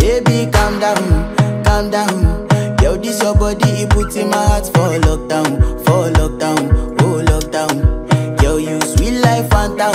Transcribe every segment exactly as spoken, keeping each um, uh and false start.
Baby, calm down, calm down. Yo, this your body, it puts in my heart for lockdown, for lockdown, oh lockdown. Yo, you sweet like Fanta,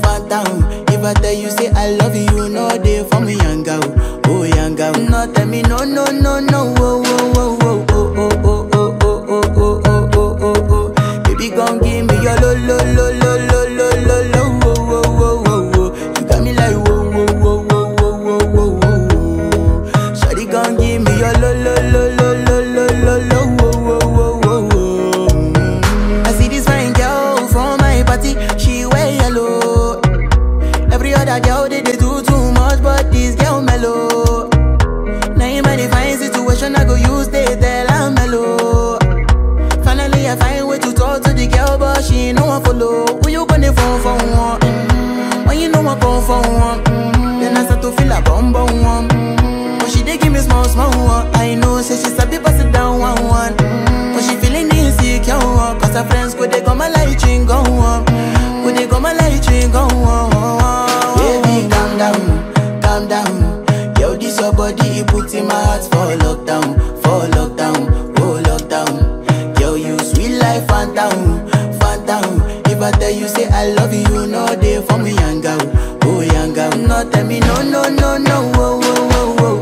Fanta. If I tell you, say I love you, you know they for me, young girl, oh young girl. No, tell me, no, no, no, no, oh, oh, oh, oh, oh, oh, oh, oh, oh, oh, oh, oh, oh, oh. Baby, come give me your lo, lo, lo, lo, lo, lo, lo, lo, oh, oh, oh, oh. You got me like whoa, whoa, whoa, whoa, whoa, whoa, whoa. Gon' give me your lo lo lo lo lo lo lo lo wo wo wo wo. I see this fine girl from my party, she wear yellow. Every other girl they, they do too much, but this girl mellow. Now in my fine situation, I go use they tell I'm mellow. Finally I find way to talk to the girl, but she know I follow. When you gonna phone for one? Mm-hmm. When you know I come for one? Mm-hmm. Then I start to feel a bum bum one. Small, small one. I know, say she's a bit pass it down one one. Mm. But she feeling insecure, cause her friends could they come a light ring go on. Could they come a light ring go on. Baby, calm down, calm down. Yo, this your body, it puts in my heart for lockdown, for lockdown, oh lockdown. Yo, you sweet like Fanta, Fanta. If I tell you, say I love you, you know they for me, young girl, oh young girl. No, tell me, no, no, no, no, oh, oh.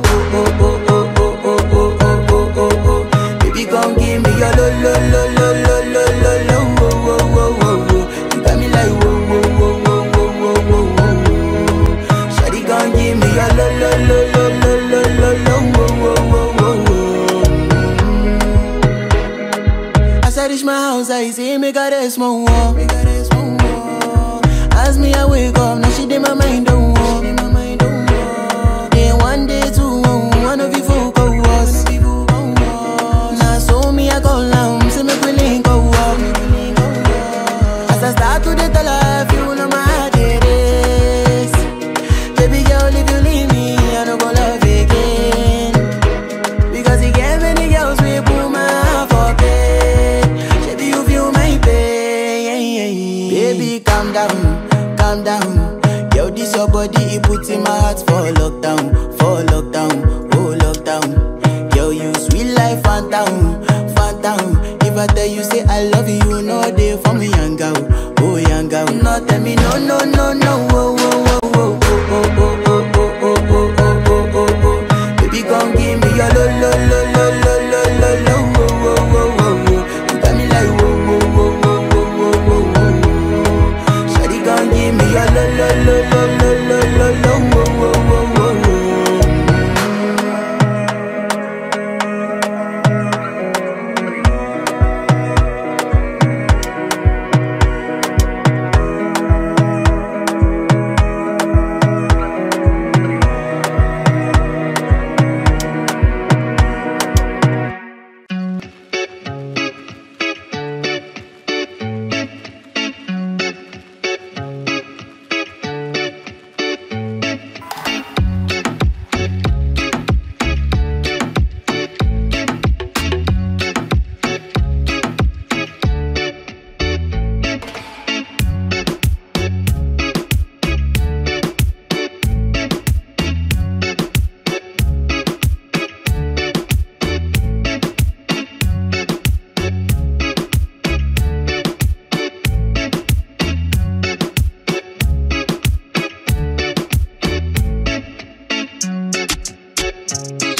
As I reach my house, I say, make her rest more. As me, I wake up, now she did my mind don't walk. Day one, day two, one of you folk go us. Now so me, I call down, say make we link go up. As I start to the tell you know my heart it is. Baby girl, if you leave me, I don't go love again. Because he gave many girls, we put my heart for bed. Baby, you feel my pain. Baby, calm down, calm down. Yo, this your body, it puts in my heart for lockdown, for lockdown, oh lockdown. Yo, you sweet like Fanta, Fanta. If I tell you, say I love you, you know they for me, young girl, oh young girl. No, tell me, no, no, no, no, oh, oh, oh, oh, oh, oh. We'll be right back.